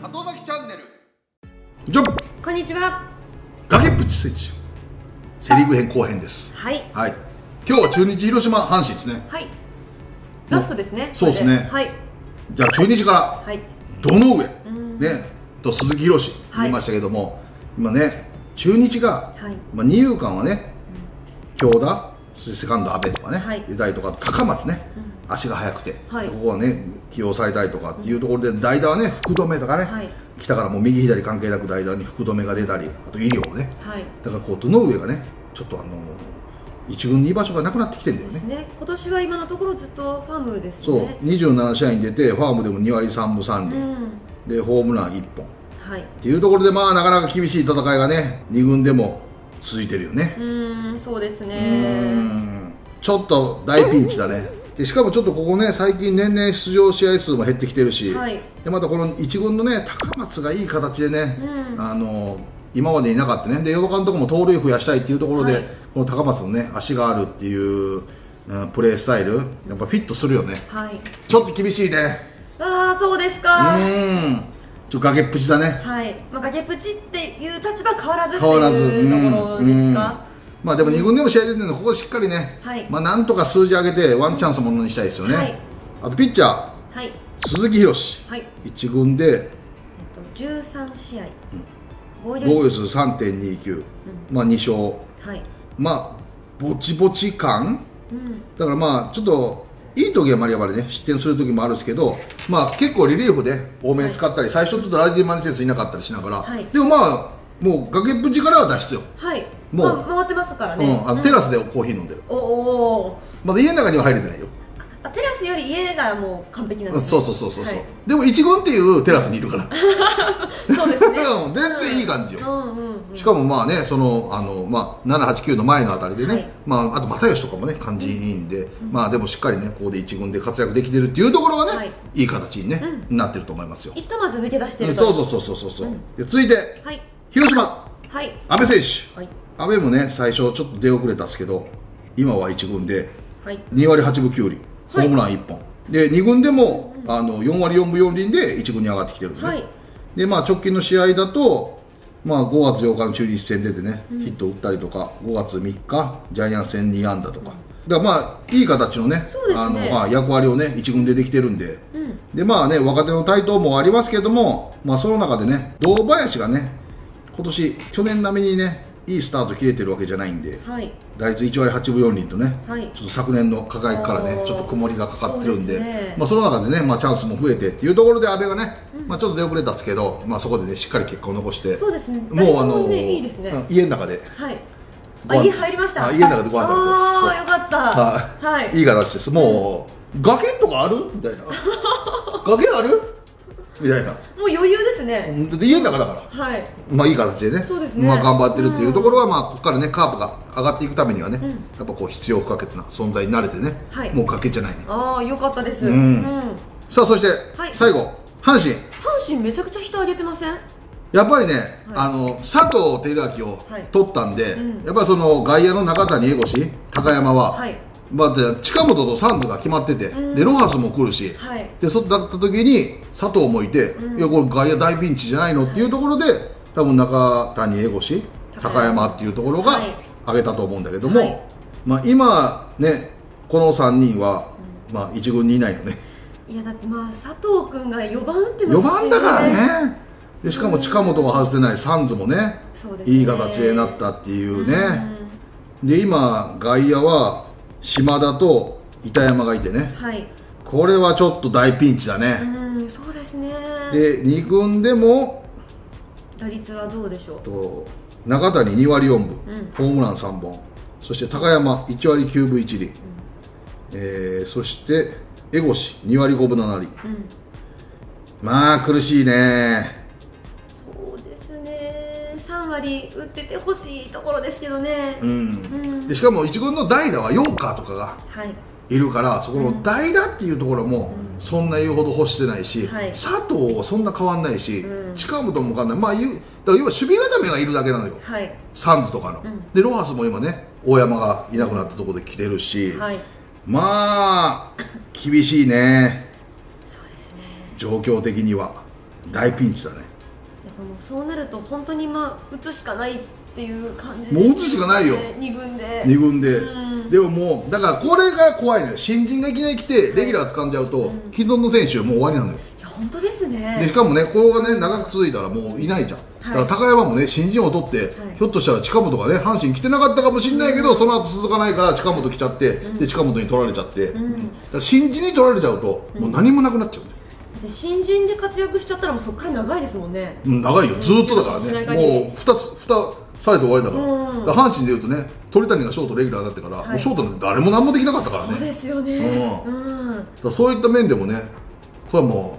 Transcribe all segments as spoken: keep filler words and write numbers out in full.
里崎チャンネル。ジョブ。こんにちは。崖っぷちスイッチ。セリーグ編後編です。はい。はい。今日は中日広島阪神ですね。はい。ラストですね。そうですね。はい。じゃあ中日から。はい。どの上。ね。と鈴木博士言いましたけども、今ね中日がまあ二遊間はね京田。そしてセカンド阿部とかね、出たりとか高松ね、足が速くて、ここはね起用されたりとかっていうところで代打はね福留とかね、北からもう右左関係なく代打に福留が出たり、あと医療ね、だからこう堂上がねちょっとあの一軍に居場所がなくなってきてんだよね。今年は今のところずっとファームですね。そう、にじゅうなな試合に出てファームでもにわりさんぶさんりんでホームランいっぽんっていうところで、まあなかなか厳しい戦いがねにぐんでも続いてるよね。うん、そうですね。ちょっと大ピンチだね。でしかもちょっとここね最近年々出場試合数も減ってきてるし、はい、でまたこの一軍のね高松がいい形でね、うん、あの今までいなかったね。で淀川のとこも盗塁増やしたいっていうところで、はい、この高松のね足があるっていう、うん、プレースタイルやっぱフィットするよね。はい、ちょっと厳しいね。ああ、そうですか。うん。ちょっと崖っぷちだね。はい、まあ、崖っぷちっていう立場変わらずっていうところですか。まあでもに軍でも試合出てるのでここしっかりね、はい、まあなんとか数字上げてワンチャンスものにしたいですよね。はい、あとピッチャー、はい、鈴木博士、はい、いち軍で、えっと、じゅうさんしあい、防御率 さんてんにきゅう、まあにしょう、はい、まあぼちぼち感、うん、だからまあちょっといい時はマリアバレね失点する時もあるんですけど、まあ、結構リリーフで多めに使ったり、はい、最初ちょっとライディ・マルチェスいなかったりしながら、はい、でもまあもう崖っぷちからは脱出よ。はい、もう、まあ、回ってますからね、うん、あテラスでコーヒー飲んでる。おお、まだ家の中には入れてないよ。あ、テラスより家がもう完璧なんですね。そうそうそうそう、はい、でも一軍っていうテラスにいるからそうですね全然いい感じよ。しかもまあねそのあの、まあ、ななはちきゅうの前のあたりでね、はい、まあ、あと又吉とかもね感じいいんで、うん、まあでもしっかりねここで一軍で活躍できてるっていうところがね、はい、いい形に、ね、うん、なってると思いますよ。ひとまず抜け出してると。そうそうそうそうそう、うん、で続いて、はい、広島、はい、阿部選手、はい、阿部もね最初ちょっと出遅れたんですけど今は一軍でにわりはちぶきゅうりん、ホームランいっぽん、はい、でに軍でもあのよんわりよんぶよんりんでいち軍に上がってきてるんで、はい、でまあ、直近の試合だと、まあ、ごがつようかの中日戦出てね、うん、ヒット打ったりとかごがつみっかジャイアンツ戦にあんだとか、うん、だからまあいい形のね、あの、まあ、役割をねいち軍でできてるんで、うん、でまあね若手の台頭もありますけども、まあ、その中でね堂林がね今年去年並みにねいいスタート切れてるわけじゃないんで、はい、打率いちわりはちぶよんりんとね、はい、ちょっと昨年の輝きからねちょっと曇りがかかってるんで、 そ, で、ね、まあその中でね、まあ、チャンスも増えてっていうところで阿部がね、うん、まあちょっと出遅れたんですけど、まあ、そこでねしっかり結果を残して、そうですね、もうあの家の中で、はい、あ、家入りました。家の中でご飯食べてます。ああよかった、はい、いい形です。もう崖とかあるみたいな崖あるみたいな、もう余裕ですね。家の中だから、はい、まあいい形でね、そうですね、まあ頑張ってるっていうところは、まあここからねカープが上がっていくためにはね、うん、やっぱこう必要不可欠な存在になれてね、はい、もう崖じゃないね。ああよかったです。うんうん、さあそして、はい、最後阪神。阪神めちゃくちゃ人上げてません？やっぱりね、あの佐藤輝明を取ったんで、やっぱりその外野の中谷、江越、高山は。はい、まあ、近本とサンズが決まってて、でロハスも来るし、はい、でそうだった時に佐藤もいて、うん、いやこれ外野大ピンチじゃないのっていうところで、はい、多分中谷、江越、高山っていうところが挙げたと思うんだけども、はい、まあ、今、ね、このさんにんは、うん、まあ、いち軍にいないよね。いやだって、まあ、佐藤君がよばん打ってますよね。よばんだからね。でしかも近本も外せない、サンズもね、ね、いい形になったっていうね。うん、で今外野は島田と板山がいてね、はい、これはちょっと大ピンチだね。うん、そうですね。でに軍でも打率はどうでしょうと、中谷にわりよんぶ、うん、ホームランさんぼん、そして高山いちわりきゅうぶいちりん、うん、えー、そして江越にわりごぶななりん、うん、まあ苦しいね。さんわり打っててほしいところですけどね。でしかもいち軍の代打はヨーカーとかがいるから、はい、そこの代打っていうところもそんな言うほど欲してないし、うん、はい、佐藤はそんな変わんないし、うん、近本も変わんない、まあ、だから要は守備固めがいるだけなのよ、はい、サンズとかの、うん、でロハスも今ね大山がいなくなったところで来てるし、はい、まあ厳しいね。そうです状況的には大ピンチだね。やっぱもうそうなると本当にまあ打つしかないっていう感じですよね。もう打つしかないよ、に軍で。に軍で、うん、でももうだからこれが怖いのよ。新人がいきなり来てレギュラー掴んじゃうと、はい、うん、既存の選手はもう終わりなのよ。いや本当ですね。でしかもね、ここがね長く続いたらもういないじゃん。だから高山もね新人を取って、はい、ひょっとしたら近本がね阪神来てなかったかもしれないけど、うん、その後続かないから近本来ちゃって、うん、で近本に取られちゃって、うん、だから新人に取られちゃうと、うん、もう何もなくなっちゃうね。で新人で活躍しちゃったらもうそこから長いですもんね。うん、長いよ、ずっとだからね、もうふたつふたされて終わりだから、うん、だから阪神でいうとね鳥谷がショートレギュラーだってから、はい、もうショートなんて誰も何もできなかったからね。そうですよね、うん、だからそういった面でもね、これはも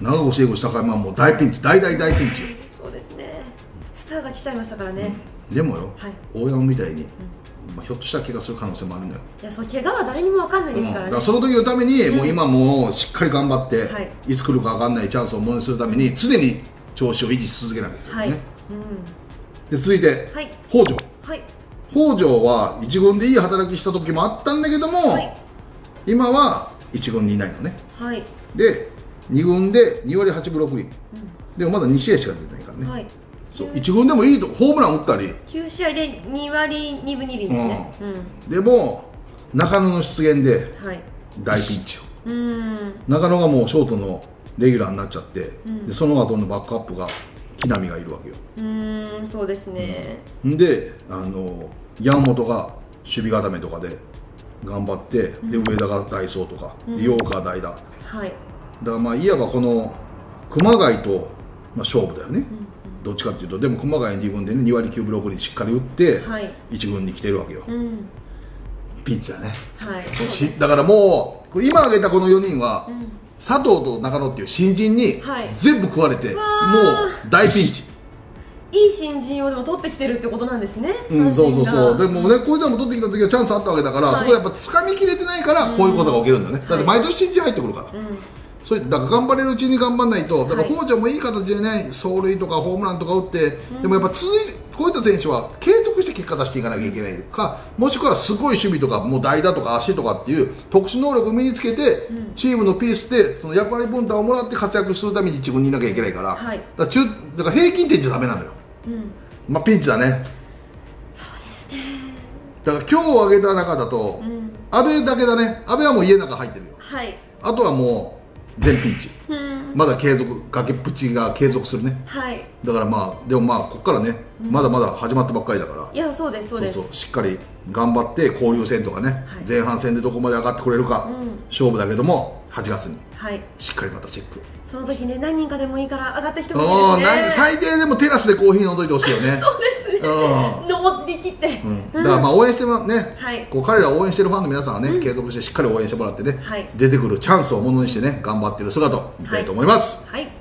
う長越英吾、高山はもう大ピンチ、大大大ピンチ。スターが来ちゃいましたからね。でもよ、大山みたいにひょっとしたら怪我する可能性もあるんだよ。いや、その怪我は誰にも分かんないですからね。その時のためにもう今もうしっかり頑張って、いつ来るか分かんないチャンスをものにするために常に調子を維持し続けなきゃいけないね。で続いて北條。北條は一軍でいい働きした時もあったんだけども、今は一軍にいないのね。で二軍でにわりはちぶろくりんでもまだにしあいしか出てないからね。一軍でもいいとホームラン打ったり、きゅうしあいでにわりにぶにりんですね。でも中野の出現で大ピンチを、中野がもうショートのレギュラーになっちゃって、その後のバックアップが木浪がいるわけよ。うん、そうですね。で山本が守備固めとかで頑張って、で上田が代走とか陽川代打だからまあいわばこの熊谷と勝負だよね。どっちかっていうと、でも熊谷に軍でねにわりきゅうぶろくりんしっかり打っていち軍に来てるわけよ。ピンチだね。だからもう今挙げたこのよにんは佐藤と中野っていう新人に全部食われてもう大ピンチ。いい新人をでも取ってきてるってことなんですね。うん、そうそうそう。でもね、こういうのも取ってきた時はチャンスあったわけだから、そこやっぱ掴みきれてないからこういうことが起きるんだよね。だって毎年新人入ってくるから。そういった頑張れるうちに頑張らないと、だから北條もいい形でね、走塁とかホームランとか打って、でもやっぱ続いこういった選手は継続して結果出していかなきゃいけないか、もしくはすごい守備とか、もう代打とか足とかっていう特殊能力を身につけて、チームのピースでその役割分担をもらって活躍するために一軍にいなきゃいけないから、はい、だから中だから平均点じゃだめなのよ、うん、まあピンチだね。そうですね。だから今日挙げた中だと、うん、安倍だけだね。安倍はもう家の中入ってるよ。はい、あとはもう全ピンチ、うん、まだ継続、崖っぷちが継続するね、はい、だからまあ、でもまあ、ここからね、うん、まだまだ始まったばっかりだから、いや、そうです、そうです、そうそう、しっかり頑張って、交流戦とかね、はい、前半戦でどこまで上がってくれるか、うん、勝負だけども、はちがつに、はい、しっかりまたチェック、その時ね、何人かでもいいから、上がってきてほしいですね、最低でもテラスでコーヒー飲んどいてほしいよね。そうですね、登り切って、だからまあ応援してもね、はい、こう彼らを応援してるファンの皆さんはね、うん、継続してしっかり応援してもらってね、はい、出てくるチャンスをものにしてね、頑張ってる姿を見たいと思います。はいはい。